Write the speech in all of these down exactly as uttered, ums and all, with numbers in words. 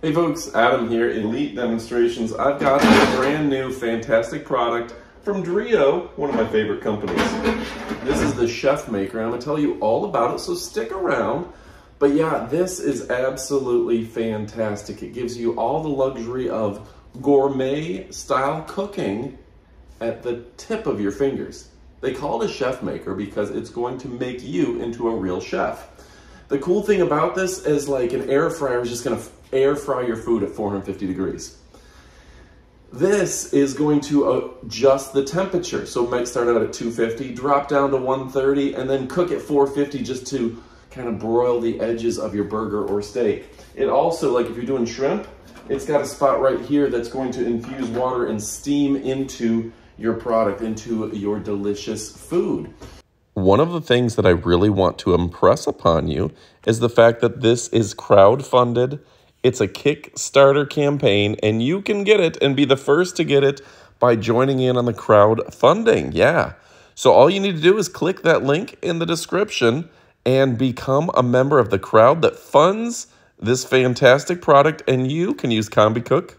Hey folks, Adam here, Elite Demonstrations. I've got a brand new fantastic product from Dreo, one of my favorite companies. This is the ChefMaker. I'm going to tell you all about it, so stick around. But yeah, this is absolutely fantastic. It gives you all the luxury of gourmet style cooking at the tip of your fingers. They call it a ChefMaker because it's going to make you into a real chef. The cool thing about this is like an air fryer is just going to air fry your food at four hundred fifty degrees. This is going to adjust the temperature. So it might start out at two fifty, drop down to one thirty, and then cook at four fifty just to kind of broil the edges of your burger or steak. It also, like if you're doing shrimp, it's got a spot right here that's going to infuse water and steam into your product, into your delicious food. One of the things that I really want to impress upon you is the fact that this is crowdfunded. It's a Kickstarter campaign, and you can get it and be the first to get it by joining in on the crowdfunding. Yeah. So all you need to do is click that link in the description and become a member of the crowd that funds this fantastic product, and you can use CombiCook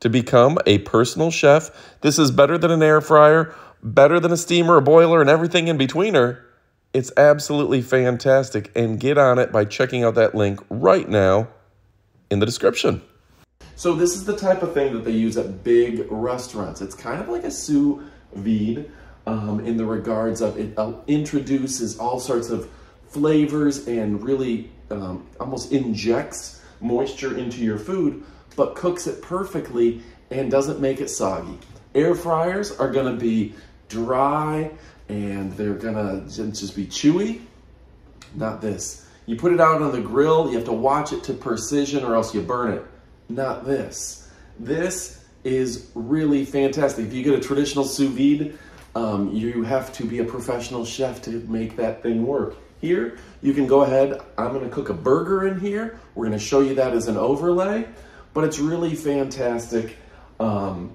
to become a personal chef. This is better than an air fryer, better than a steamer, a boiler, and everything in betweener. It's absolutely fantastic, and get on it by checking out that link right now in the description. So this is the type of thing that they use at big restaurants. It's kind of like a sous vide um, in the regards of it introduces all sorts of flavors and really um, almost injects moisture into your food, but cooks it perfectly and doesn't make it soggy. Air fryers are gonna be dry and they're gonna just be chewy. Not this. You put it out on the grill, you have to watch it to precision or else you burn it. Not this. This is really fantastic. If you get a traditional sous vide, um, you have to be a professional chef to make that thing work. Here, you can go ahead, I'm gonna cook a burger in here. We're gonna show you that as an overlay, but it's really fantastic um,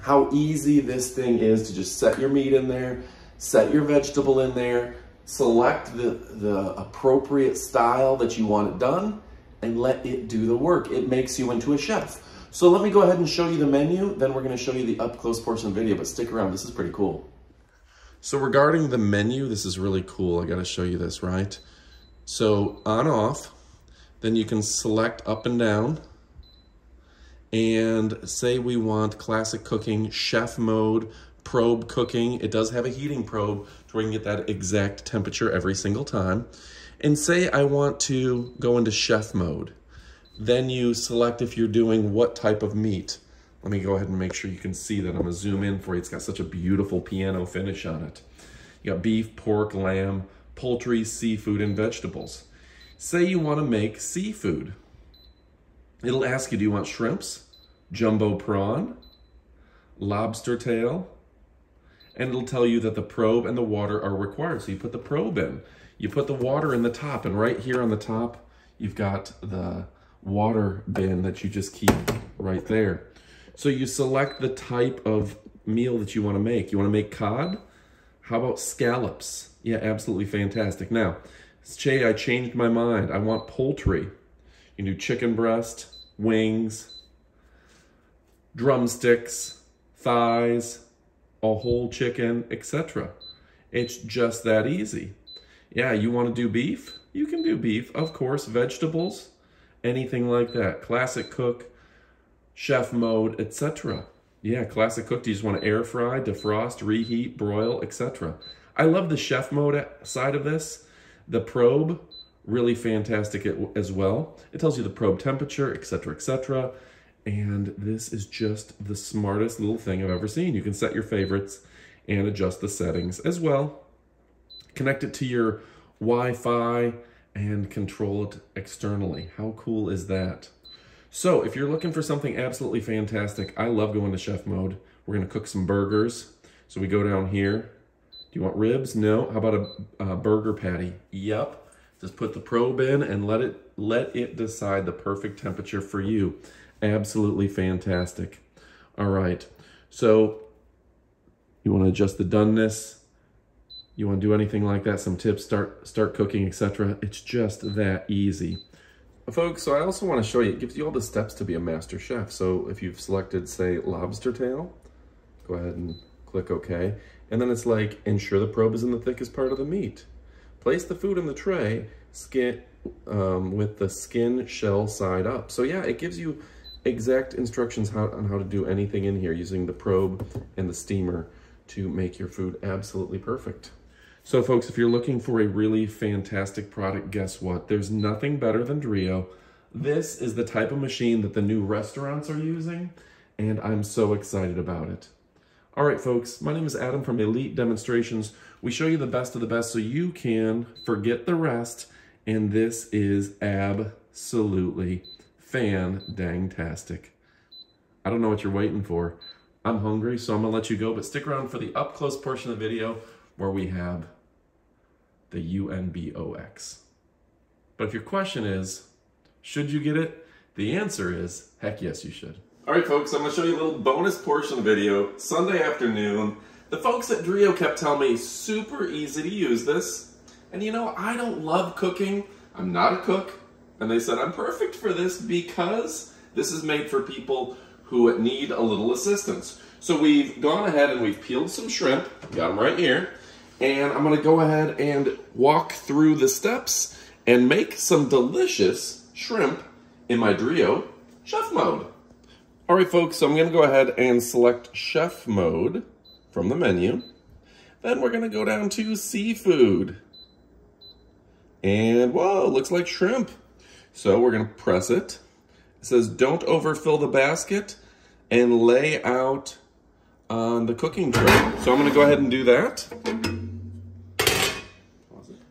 how easy this thing is to just set your meat in there, set your vegetable in there, select the, the appropriate style that you want it done and let it do the work. It makes you into a chef. So let me go ahead and show you the menu, then we're gonna show you the up close portion of the video, but stick around, this is pretty cool. So regarding the menu, this is really cool. I gotta show you this, right? So on off, then you can select up and down and say we want classic cooking, chef mode, probe cooking. It does have a heating probe so we can get that exact temperature every single time. And say I want to go into chef mode. Then you select if you're doing what type of meat. Let me go ahead and make sure you can see that. I'm gonna zoom in for you. It's got such a beautiful piano finish on it. You got beef, pork, lamb, poultry, seafood, and vegetables. Say you wanna make seafood. It'll ask you, do you want shrimps, jumbo prawn, lobster tail, and it'll tell you that the probe and the water are required. So you put the probe in, you put the water in the top, and right here on the top, you've got the water bin that you just keep right there. So you select the type of meal that you want to make. You want to make cod? How about scallops? Yeah, absolutely fantastic. Now, Che, I changed my mind. I want poultry. You do chicken breast, wings, drumsticks, thighs, a whole chicken, et cetera. It's just that easy. Yeah, you want to do beef? You can do beef, of course, vegetables, anything like that. Classic cook, chef mode, et cetera. Yeah, classic cook, do you just want to air fry, defrost, reheat, broil, et cetera. I love the chef mode side of this. The probe, really fantastic as well. It tells you the probe temperature, et cetera, et cetera. And this is just the smartest little thing I've ever seen. You can set your favorites and adjust the settings as well. Connect it to your Wi-Fi and control it externally. How cool is that? So if you're looking for something absolutely fantastic, I love going to chef mode. We're gonna cook some burgers. So we go down here. Do you want ribs? No. How about a, a burger patty? Yep. Just put the probe in and let it, let it decide the perfect temperature for you. Absolutely fantastic. All right, so you want to adjust the doneness, you want to do anything like that, some tips, start start cooking, etc. It's just that easy. Folks, so I also want to show you, it gives you all the steps to be a master chef. So if you've selected, say, lobster tail, go ahead and click OK. And then it's like, ensure the probe is in the thickest part of the meat. Place the food in the tray skin, um, with the skin shell side up. So yeah, it gives you exact instructions how, on how to do anything in here using the probe and the steamer to make your food absolutely perfect. So folks, if you're looking for a really fantastic product, guess what? There's nothing better than Dreo. This is the type of machine that the new restaurants are using, and I'm so excited about it. All right, folks, my name is Adam from Elite Demonstrations. We show you the best of the best so you can forget the rest, and this is absolutely fan-dang-tastic. I don't know what you're waiting for. I'm hungry, so I'm gonna let you go, but stick around for the up-close portion of the video where we have the U N B O X. But if your question is, should you get it? The answer is, heck yes, you should. All right, folks, I'm gonna show you a little bonus portion video, Sunday afternoon. The folks at Dreo kept telling me, super easy to use this. And you know, I don't love cooking. I'm not a cook. And they said, I'm perfect for this because this is made for people who need a little assistance. So we've gone ahead and we've peeled some shrimp, got them right here. And I'm gonna go ahead and walk through the steps and make some delicious shrimp in my Dreo chef mode. All right, folks, so I'm gonna go ahead and select chef mode from the menu. Then we're gonna go down to seafood. And whoa, looks like shrimp. So we're gonna press it. It says, don't overfill the basket and lay out on the cooking tray. So I'm gonna go ahead and do that.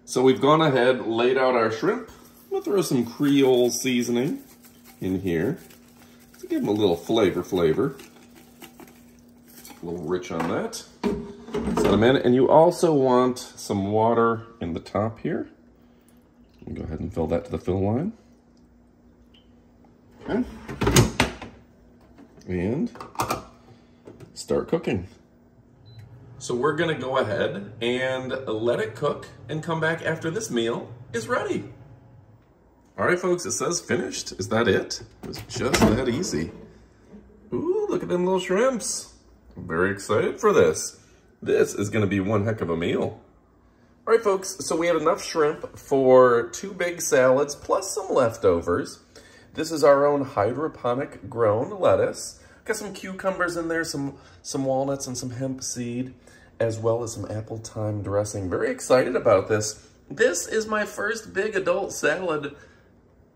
So we've gone ahead, laid out our shrimp. I'm gonna throw some Creole seasoning in here. Give them a little flavor flavor. A little rich on that. Set them in. And you also want some water in the top here. Go ahead and fill that to the fill line. Okay. And start cooking. So we're going to go ahead and let it cook and come back after this meal is ready. All right, folks, it says finished. Is that it? It was just that easy. Ooh, look at them little shrimps. I'm very excited for this. This is gonna be one heck of a meal. All right, folks, so we had enough shrimp for two big salads plus some leftovers. This is our own hydroponic grown lettuce. Got some cucumbers in there, some, some walnuts and some hemp seed, as well as some apple thyme dressing. Very excited about this. This is my first big adult salad.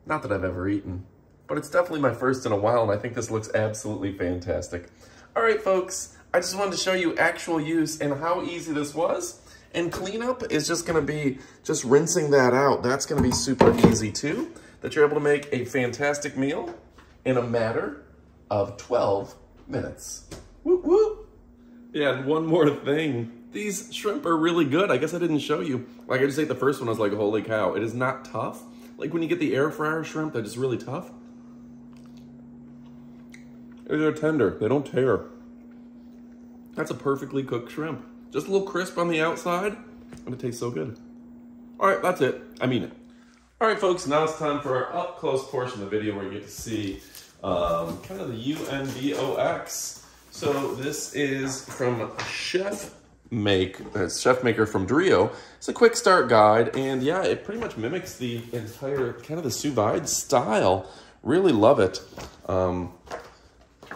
Not that I've ever eaten, but it's definitely my first in a while, and I think this looks absolutely fantastic. All right, folks, I just wanted to show you actual use and how easy this was. And cleanup is just gonna be just rinsing that out. That's gonna be super easy too, that you're able to make a fantastic meal in a matter of twelve minutes. Whoop, whoop. Yeah, and one more thing. These shrimp are really good. I guess I didn't show you. Like I just ate the first one, I was like, holy cow, it is not tough. Like when you get the air fryer shrimp, they're just really tough. They're tender, they don't tear. That's a perfectly cooked shrimp. Just a little crisp on the outside, and it tastes so good. All right, that's it, I mean it. All right, folks, now it's time for our up close portion of the video where you get to see um, kind of the U N B O X. So this is from Chef Make uh, ChefMaker from Dreo. It's a quick start guide, and yeah, it pretty much mimics the entire kind of the sous vide style. Really love it. Um,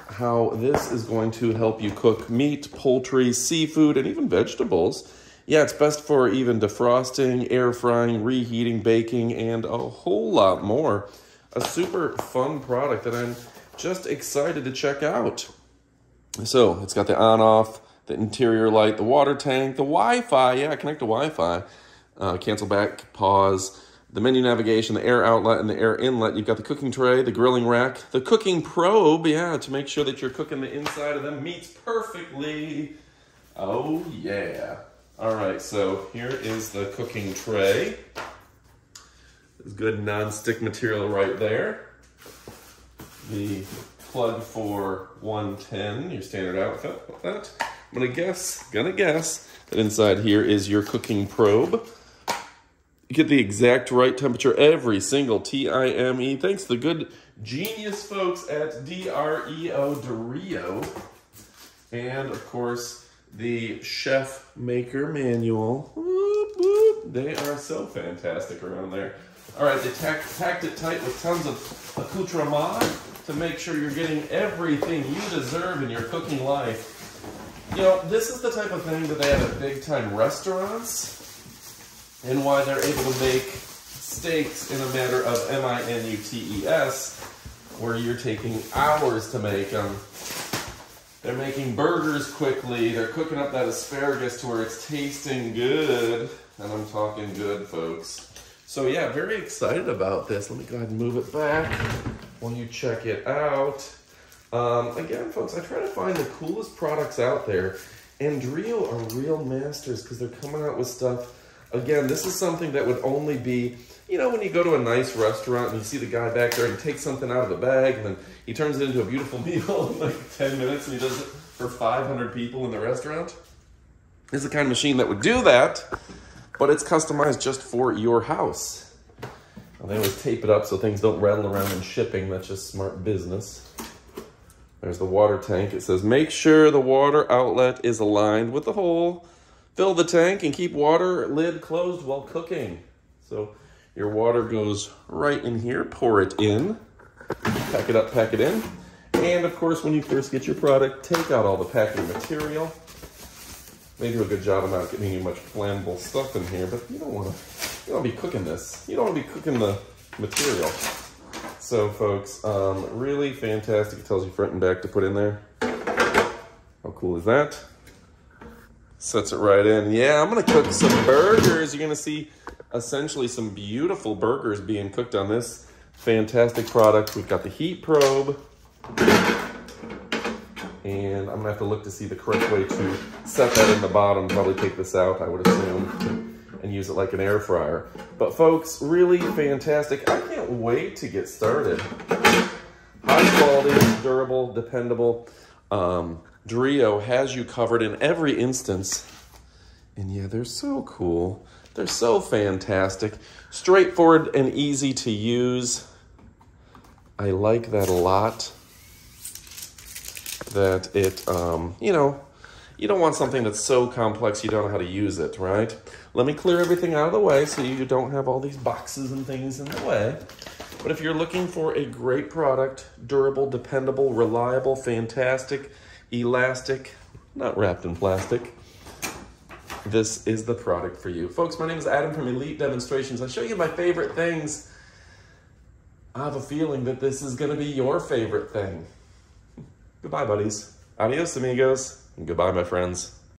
how this is going to help you cook meat, poultry, seafood, and even vegetables. Yeah, it's best for even defrosting, air frying, reheating, baking, and a whole lot more. A super fun product that I'm just excited to check out. So it's got the on-off, the interior light, the water tank, the Wi-Fi. Yeah, connect to Wi-Fi. Uh, cancel back, pause. The menu navigation, the air outlet, and the air inlet. You've got the cooking tray, the grilling rack, the cooking probe. Yeah, to make sure that you're cooking the inside of them meats perfectly. Oh, yeah. All right, so here is the cooking tray. There's good non-stick material right there. The plug for one ten, your standard outfit like that. I'm gonna guess, gonna guess that inside here is your cooking probe. You get the exact right temperature every single time. Thanks to the good genius folks at D R E O, Dreo. And, of course, the ChefMaker manual. Whoop, whoop. They are so fantastic around there. All right, they tacked, tacked it tight with tons of accoutrements to make sure you're getting everything you deserve in your cooking life. You know, this is the type of thing that they have at big-time restaurants, and why they're able to make steaks in a matter of minutes, where you're taking hours to make them. They're making burgers quickly. They're cooking up that asparagus to where it's tasting good. And I'm talking good, folks. So yeah, very excited about this. Let me go ahead and move it back while you check it out. Um, again, folks, I try to find the coolest products out there. And Dreo are real masters because they're coming out with stuff. Again, this is something that would only be, you know, when you go to a nice restaurant and you see the guy back there and he takes something out of the bag and then he turns it into a beautiful meal in like ten minutes and he does it for five hundred people in the restaurant. This is the kind of machine that would do that, but it's customized just for your house. And they always tape it up so things don't rattle around in shipping. That's just smart business. There's the water tank. It says, make sure the water outlet is aligned with the hole. Fill the tank and keep water lid closed while cooking. So your water goes right in here, pour it in, pack it up, pack it in. And of course, when you first get your product, take out all the packing material. They do a good job of not getting you much flammable stuff in here, but you don't wanna, you don't wanna be cooking this. You don't wanna be cooking the material. So folks, um, really fantastic. It tells you front and back to put in there. How cool is that? Sets it right in. Yeah, I'm going to cook some burgers. You're going to see essentially some beautiful burgers being cooked on this fantastic product. We've got the heat probe. And I'm going to have to look to see the correct way to set that in the bottom. Probably take this out, I would assume, and use it like an air fryer. But folks, really fantastic. I can't wait to get started. High quality, durable, dependable. Um... Dreo has you covered in every instance. And yeah, they're so cool. They're so fantastic. Straightforward and easy to use. I like that a lot. That it, um, you know, you don't want something that's so complex you don't know how to use it, right? Let me clear everything out of the way so you don't have all these boxes and things in the way. But if you're looking for a great product, durable, dependable, reliable, fantastic, elastic, not wrapped in plastic, this is the product for you. Folks, my name is Adam from Elite Demonstrations. I show you my favorite things. I have a feeling that this is going to be your favorite thing. Goodbye, buddies. Adios, amigos. And goodbye, my friends.